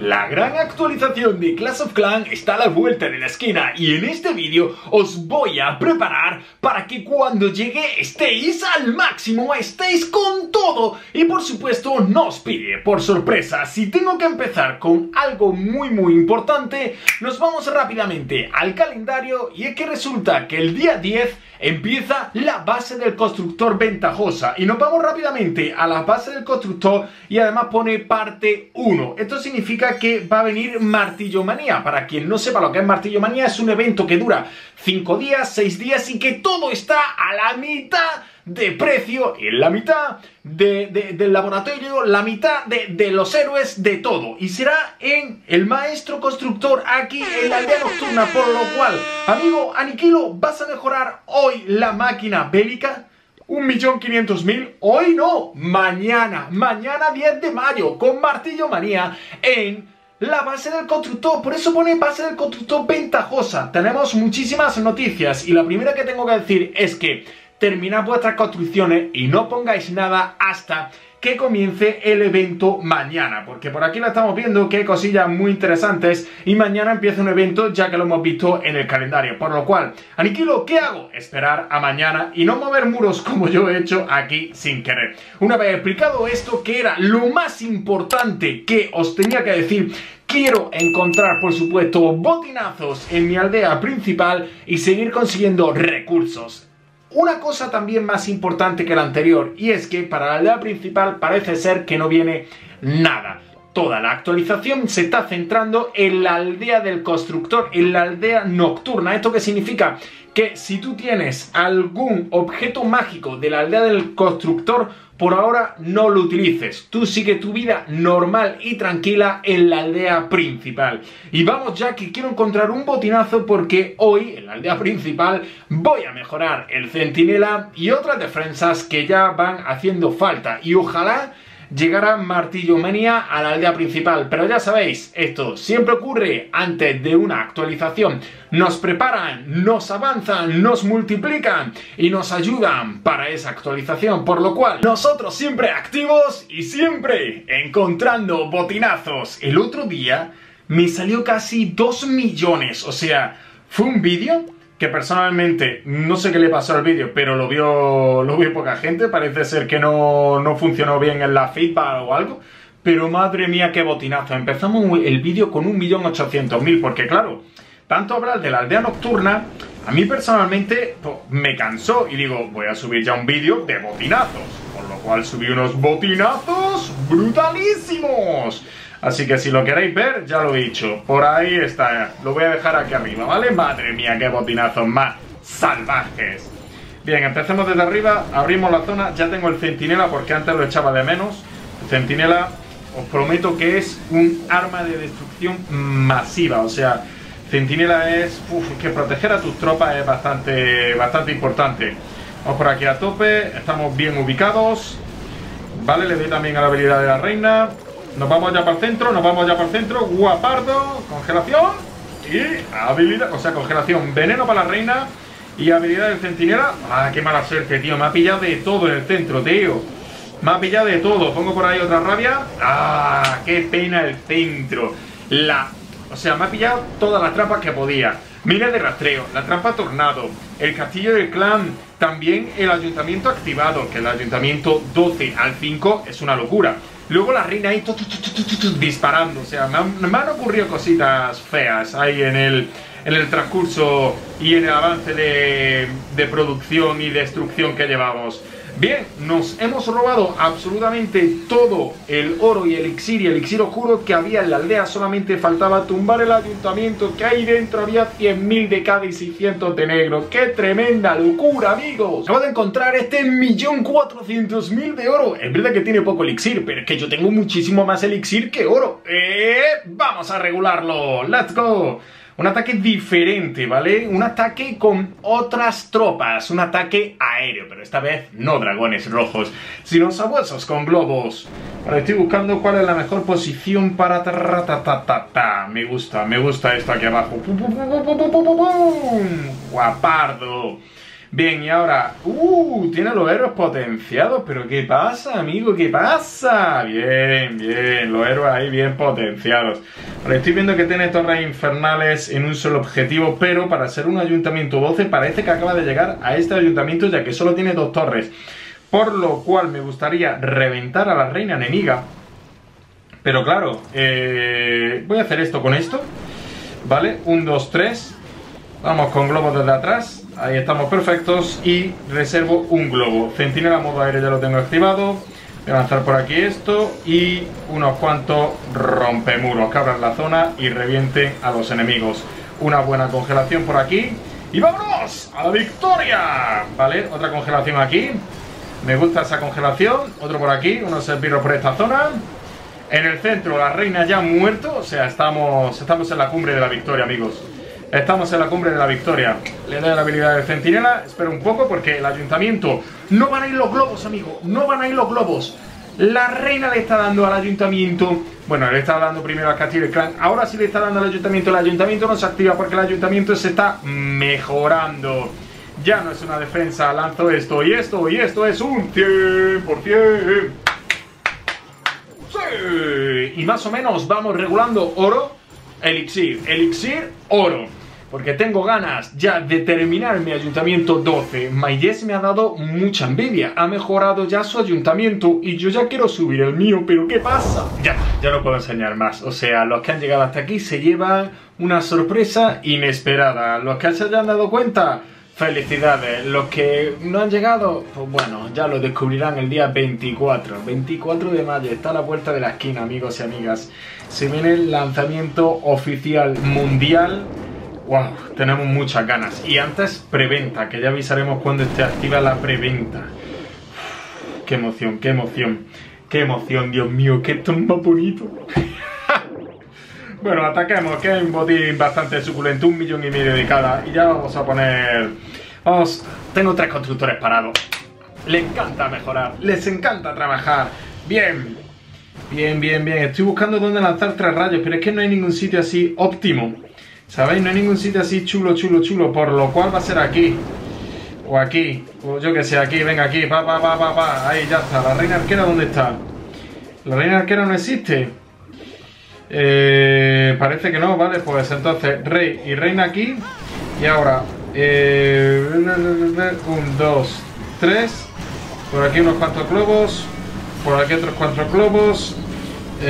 La gran actualización de Clash of Clans está a la vuelta de la esquina y en este vídeo os voy a preparar para que cuando llegue estéis al máximo, estéis con todo y por supuesto no os pille por sorpresa. Si tengo que empezar con algo muy importante, nos vamos rápidamente al calendario y es que resulta que el día 10 empieza la base del constructor ventajosa y nos vamos rápidamente a la base del constructor y además pone parte 1. Esto significa que va a venir Martillo Manía. Para quien no sepa lo que es Martillo Manía, es un evento que dura 5 días, 6 días y que todo está a la mitad de precio, en la mitad del laboratorio, la mitad de los héroes, de todo. Y será en el maestro constructor aquí en la aldea nocturna, por lo cual, amigo Anikilo, vas a mejorar hoy la máquina bélica. 1.500.000, hoy no, mañana 10 de mayo con Martillo Manía en la base del constructor, por eso pone base del constructor ventajosa. Tenemos muchísimas noticias y la primera que tengo que decir es que terminad vuestras construcciones y no pongáis nada hasta que comience el evento mañana, porque por aquí lo estamos viendo que hay cosillas muy interesantes y mañana empieza un evento ya que lo hemos visto en el calendario, por lo cual, Anikilo, ¿qué hago? Esperar a mañana y no mover muros como yo he hecho aquí sin querer. Una vez explicado esto, que era lo más importante que os tenía que decir, quiero encontrar, por supuesto, botinazos en mi aldea principal y seguir consiguiendo recursos. Una cosa también más importante que la anterior, y es que para la aldea principal parece ser que no viene nada. Toda la actualización se está centrando en la aldea del constructor, en la aldea nocturna. ¿Esto qué significa? Que si tú tienes algún objeto mágico de la aldea del constructor, por ahora no lo utilices. Tú sigue tu vida normal y tranquila en la aldea principal. Y vamos ya, que quiero encontrar un botinazo porque hoy en la aldea principal voy a mejorar el centinela y otras defensas que ya van haciendo falta. Y ojalá llegará Martillo Manía a la aldea principal, pero ya sabéis, esto siempre ocurre antes de una actualización. Nos preparan, nos avanzan, nos multiplican y nos ayudan para esa actualización, por lo cual nosotros siempre activos y siempre encontrando botinazos. El otro día me salió casi 2 millones, o sea, fue un vídeo que personalmente no sé qué le pasó al vídeo, pero lo vio poca gente, parece ser que no funcionó bien en la feedback o algo, pero madre mía qué botinazo. Empezamos el vídeo con 1.800.000 porque claro, tanto hablar de la aldea nocturna a mí personalmente pues, me cansó y digo, voy a subir ya un vídeo de botinazos, por lo cual subí unos botinazos brutalísimos. Así que si lo queréis ver, ya lo he dicho, por ahí está, lo voy a dejar aquí arriba, ¿vale? Madre mía, qué botinazos más salvajes. Bien, empecemos desde arriba, abrimos la zona, ya tengo el centinela porque antes lo echaba de menos. El centinela, os prometo que es un arma de destrucción masiva, o sea, centinela es, que proteger a tus tropas es bastante importante. Vamos por aquí a tope, estamos bien ubicados, vale, le doy también a la habilidad de la reina. Nos vamos ya para el centro, guapardo, congelación y habilidad, o sea, congelación, veneno para la reina y habilidad del centinela. Ah, qué mala suerte, tío, me ha pillado de todo en el centro, tío. Me ha pillado de todo, pongo por ahí otra rabia. Ah, qué pena el centro. O sea, me ha pillado todas las trampas que podía. Mira de rastreo, la trampa tornado, el castillo del clan, también el ayuntamiento activado, que el ayuntamiento 12 al 5 es una locura. Luego la reina ahí disparando, o sea, me han ocurrido cositas feas ahí en el transcurso y en el avance de producción y destrucción que llevamos. Bien, nos hemos robado absolutamente todo el oro y elixir oscuro que había en la aldea, solamente faltaba tumbar el ayuntamiento, que ahí dentro había 100.000 de cada y 600 de negro. ¡Qué tremenda locura, amigos! Acabo de encontrar este 1.400.000 de oro. Es verdad que tiene poco elixir, pero es que yo tengo muchísimo más elixir que oro. Vamos a regularlo, let's go. Un ataque diferente, ¿vale? Un ataque con otras tropas, un ataque aéreo, pero esta vez no dragones rojos, sino sabuesos con globos. Ahora estoy buscando cuál es la mejor posición para... Me gusta esto aquí abajo. Guapardo. Bien, y ahora... tiene los héroes potenciados. Pero ¿qué pasa, amigo? ¿Qué pasa? Bien, bien. Los héroes ahí bien potenciados. Ahora estoy viendo que tiene torres infernales en un solo objetivo. Pero para ser un ayuntamiento 12 parece que acaba de llegar a este ayuntamiento, ya que solo tiene 2 torres. Por lo cual me gustaría reventar a la reina enemiga. Pero claro, voy a hacer esto con esto. Vale, 1, 2, 3. Vamos con globos desde atrás. Ahí estamos perfectos. Y reservo un globo. Centinela modo aéreo ya lo tengo activado. Voy a lanzar por aquí esto. Y unos cuantos rompemuros que abran la zona y revienten a los enemigos. Una buena congelación por aquí. ¡Y vámonos! ¡A la victoria! Vale, otra congelación aquí. Me gusta esa congelación. Otro por aquí. Unos esbirros por esta zona. En el centro, la reina ya ha muerto. O sea, estamos en la cumbre de la victoria, amigos. Estamos en la cumbre de la victoria. Le doy la habilidad de centinela. Espero un poco porque el ayuntamiento... No van a ir los globos, amigo. No van a ir los globos. La reina le está dando al ayuntamiento... Bueno, le está dando primero al Castillo y Clan. Ahora sí le está dando al ayuntamiento. El ayuntamiento no se activa porque el ayuntamiento se está mejorando. Ya no es una defensa. Lanzo esto y esto. Y esto es un 100%. ¡Sí! Y más o menos vamos regulando oro. Elixir, elixir, oro. Porque tengo ganas ya de terminar mi ayuntamiento 12. MyJess me ha dado mucha envidia. Ha mejorado ya su ayuntamiento y yo ya quiero subir el mío. ¿Pero qué pasa? Ya no puedo enseñar más. O sea, los que han llegado hasta aquí se llevan una sorpresa inesperada. Los que se hayan dado cuenta... Felicidades, los que no han llegado, pues bueno, ya lo descubrirán el día 24, 24 de mayo, está a la puerta de la esquina, amigos y amigas. Se viene el lanzamiento oficial mundial, wow, tenemos muchas ganas. Y antes, preventa, que ya avisaremos cuando esté activa la preventa. Qué emoción, qué emoción, qué emoción, Dios mío, qué tan más bonito. Bueno, ataquemos, que es un botín bastante suculento, 1,5 millones de cada. Y ya vamos a poner... Vamos, tengo 3 constructores parados. Les encanta mejorar, les encanta trabajar. Bien, bien, bien, bien. Estoy buscando dónde lanzar 3 rayos, pero es que no hay ningún sitio así óptimo. ¿Sabéis? No hay ningún sitio así chulo, chulo, chulo. Por lo cual va a ser aquí. O aquí, o yo que sé, aquí, venga, aquí. Pa, pa, pa, pa, pa. Ahí, ya está. ¿La reina arquera dónde está? ¿La reina arquera no existe? Parece que no, vale, pues entonces rey y reina aquí. Y ahora 1, 2, 3. Por aquí unos cuantos globos. Por aquí otros 4 globos.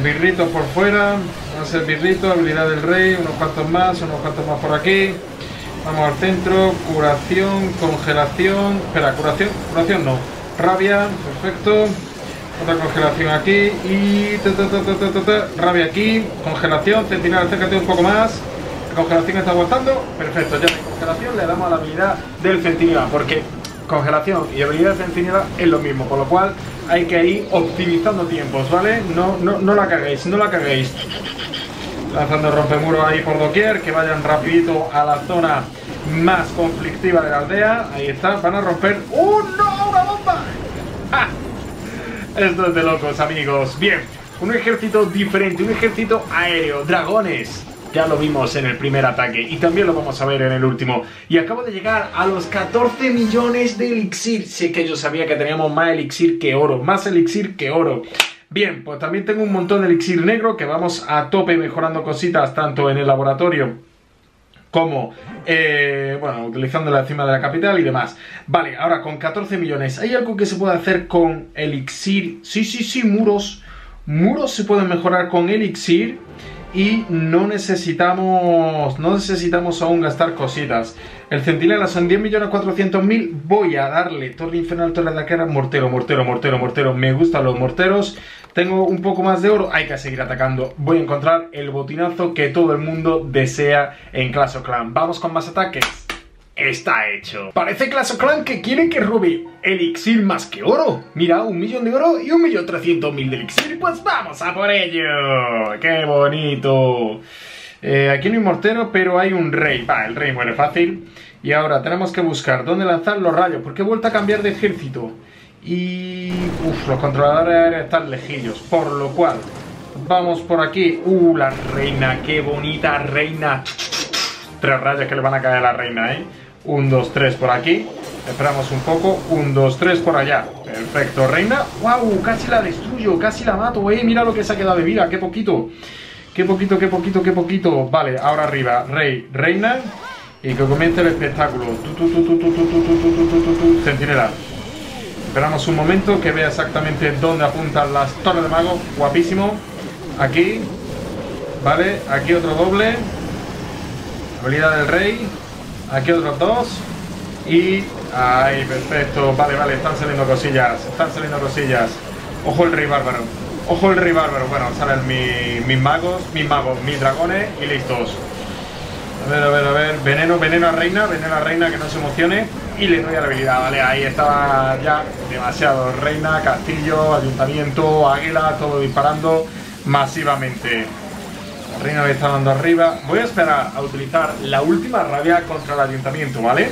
Birritos por fuera. Vamos a hacer birritos, habilidad del rey. Unos cuantos más por aquí. Vamos al centro, curación, congelación. Espera, curación, curación no. Rabia, perfecto. Otra congelación aquí y... rabia aquí, congelación, centinela, acércate un poco más. La congelación está aguantando, perfecto, ya la congelación le damos a la habilidad del centinela, porque congelación y habilidad de centinela es lo mismo, por lo cual hay que ir optimizando tiempos, ¿vale? No la caguéis, no la caguéis. Lanzando rompemuros ahí por doquier, que vayan rapidito a la zona más conflictiva de la aldea. Ahí está, van a romper... ¡Oh, no! ¡Una bomba! ¡Ja! Esto es de locos, amigos. Bien, un ejército diferente, un ejército aéreo, dragones. Ya lo vimos en el primer ataque y también lo vamos a ver en el último. Y acabo de llegar a los 14 millones de elixir. Sí, que yo sabía que teníamos más elixir que oro, más elixir que oro. Bien, pues también tengo un montón de elixir negro que vamos a tope mejorando cositas tanto en el laboratorio como, bueno, utilizando la cima de la capital y demás. Vale, ahora con 14 millones, ¿hay algo que se puede hacer con elixir? Sí, sí, sí, muros. Muros se pueden mejorar con elixir y no necesitamos aún gastar cositas. El centinela son 10.400.000. Voy a darle torre infernal, torre de arquera, mortero, mortero, mortero, mortero. Me gustan los morteros. Tengo un poco más de oro, hay que seguir atacando. Voy a encontrar el botinazo que todo el mundo desea en Clash of Clans. Vamos con más ataques. Está hecho. Parece Clash of Clans que quiere que robe elixir más que oro. Mira, 1 millón de oro y 1.300.000 de elixir. Pues vamos a por ello. ¡Qué bonito! Aquí no hay mortero, pero hay un rey. Va, el rey muere fácil. Y ahora tenemos que buscar dónde lanzar los rayos, porque he vuelto a cambiar de ejército. Y... Uf, los controladores aéreos están lejillos. Por lo cual, vamos por aquí. La reina, qué bonita reina. 3 rayos que le van a caer a la reina, 1, 2, 3 por aquí. Esperamos un poco. 1, 2, 3 por allá. Perfecto, reina. ¡Wow! Casi la destruyo, casi la mato, eh. Mira lo que se ha quedado de vida. ¡Qué poquito! ¡Qué poquito, qué poquito, qué poquito! Vale, ahora arriba. Rey, reina. Y que comience el espectáculo. Centinela. Esperamos un momento que vea exactamente dónde apuntan las torres de magos. Guapísimo. Aquí. Vale, aquí otro doble. Habilidad del rey. Aquí otros dos. Y... ¡ay, perfecto! Vale, vale, están saliendo cosillas. Están saliendo cosillas. Ojo el rey bárbaro. Ojo el rey bárbaro. Bueno, salen mis dragones y listos. A ver, a ver, a ver. Veneno, veneno a reina, que no se emocione. Y le doy a la habilidad, vale, ahí estaba ya demasiado. Reina, castillo, ayuntamiento, águila, todo disparando masivamente. La reina le está dando arriba. Voy a esperar a utilizar la última rabia contra el ayuntamiento, ¿vale?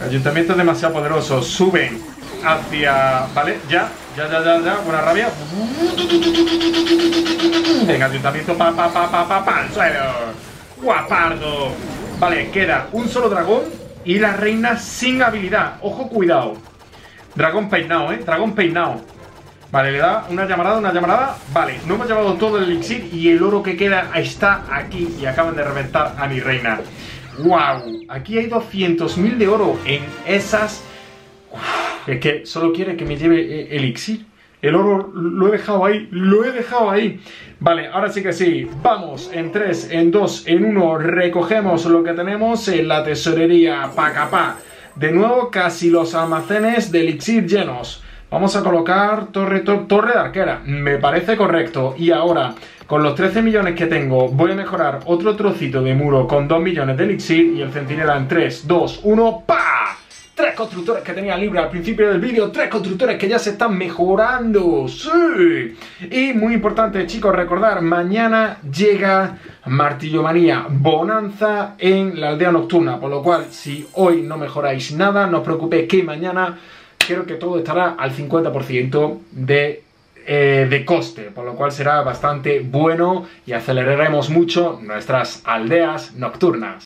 El ayuntamiento es demasiado poderoso. Suben hacia... vale, ya. Buena rabia. Venga, ayuntamiento, pa, suelo. Guapardo. Vale, queda un solo dragón y la reina sin habilidad. Ojo, cuidado. Dragón peinado, dragón peinado. Vale, le da una llamarada, Vale, no hemos llevado todo el elixir y el oro que queda está aquí. Y acaban de reventar a mi reina. ¡Wow! Aquí hay 200.000 de oro en esas... Uf, es que solo quiere que me lleve elixir. El oro lo he dejado ahí, Vale, ahora sí que sí. Vamos, en 3, en 2, en 1, recogemos lo que tenemos en la tesorería. Pacapá. De nuevo, casi los almacenes de elixir llenos. Vamos a colocar torre de arquera. Me parece correcto. Y ahora, con los 13 millones que tengo, voy a mejorar otro trocito de muro con 2 millones de elixir. Y el centinela en 3, 2, 1, ¡pa! 3 constructores que tenía libre al principio del vídeo, 3 constructores que ya se están mejorando, sí. Y muy importante, chicos, recordar, mañana llega Martillo Manía, bonanza en la aldea nocturna, por lo cual si hoy no mejoráis nada, no os preocupéis que mañana creo que todo estará al 50% de coste, por lo cual será bastante bueno y aceleraremos mucho nuestras aldeas nocturnas.